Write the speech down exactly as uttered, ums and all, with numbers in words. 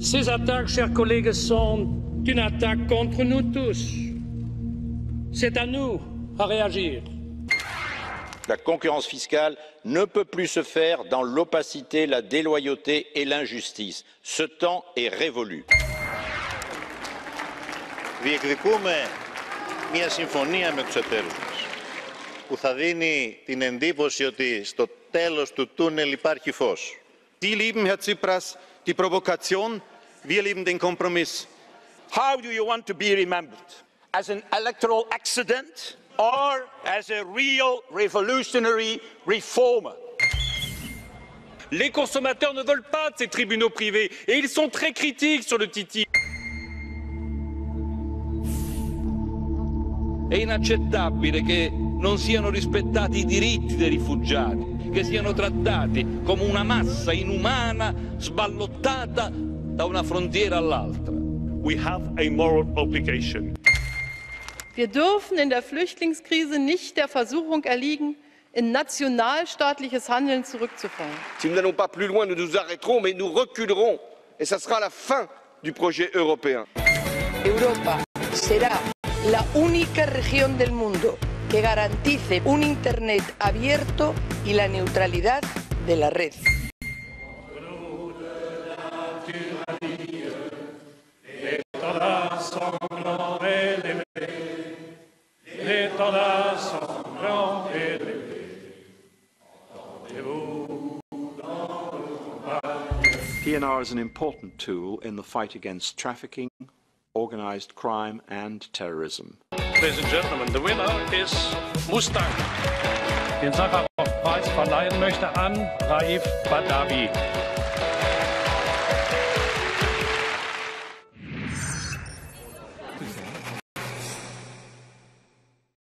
Ces attaques, chers collègues, sont une attaque contre nous tous. C'est à nous à réagir. La concurrence fiscale ne peut plus se faire dans l'opacité, la déloyauté et l'injustice. Ce temps est révolu. Διεκδικούμε μια συμφωνία με τους εταίρους μας, που θα δίνει την εντύπωση ότι στο τέλος του τούνελ υπάρχει φως. Sie lieben, Herr Tsipras, die Provokation, wir lieben den Kompromiss. How do you want to be remembered? As an electoral accident or as a real revolutionary reformer? Les consommateurs ne veulent pas de ces tribunaux privés et ils sont très critiques sur le T T I P. È inaccettabile che non siano rispettati i diritti dei rifugiati, che siano trattati come una massa inumana sballottata da una frontiera all'altra. We have a moral obligation. Wir dürfen in der Flüchtlingskrise nicht der Versuchung erliegen, in nationalstaatliches Handeln zurückzufallen. Si nous n'allons pas plus loin, nous nous arrêterons, mais nous reculerons, et ça sera la fin du projet européen. Europa será la única región del mundo que garantice un Internet abierto y la neutralidad de la red. P N R is an important tool in the fight against trafficking, organized crime and terrorism. Ladies and gentlemen, the winner is Mustang. Den Sakharov Prize verleihen möchte an Raif Badawi.